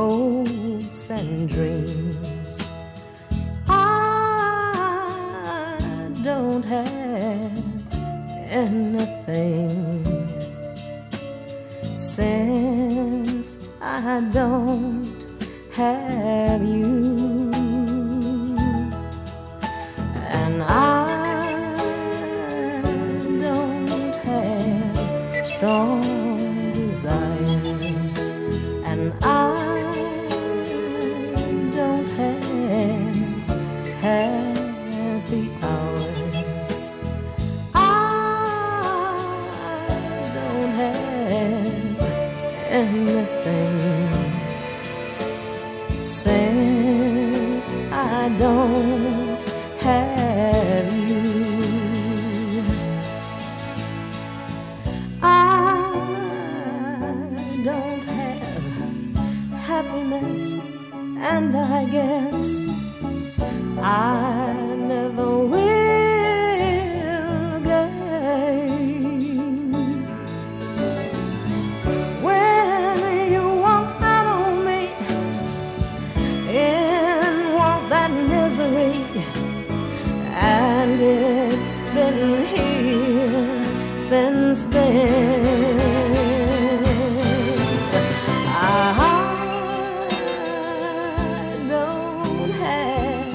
hopes and dreams. I don't have anything, since I don't have you. And I don't have strong desires, and I don't have happy hours. I don't have anything, since I don't have you. I don't have happiness, and I guess I never will again. When you walk out on me and walk that misery, and it's been here since then. I don't have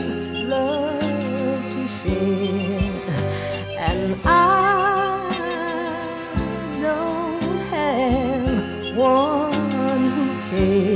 love to share, and I don't have one who cares.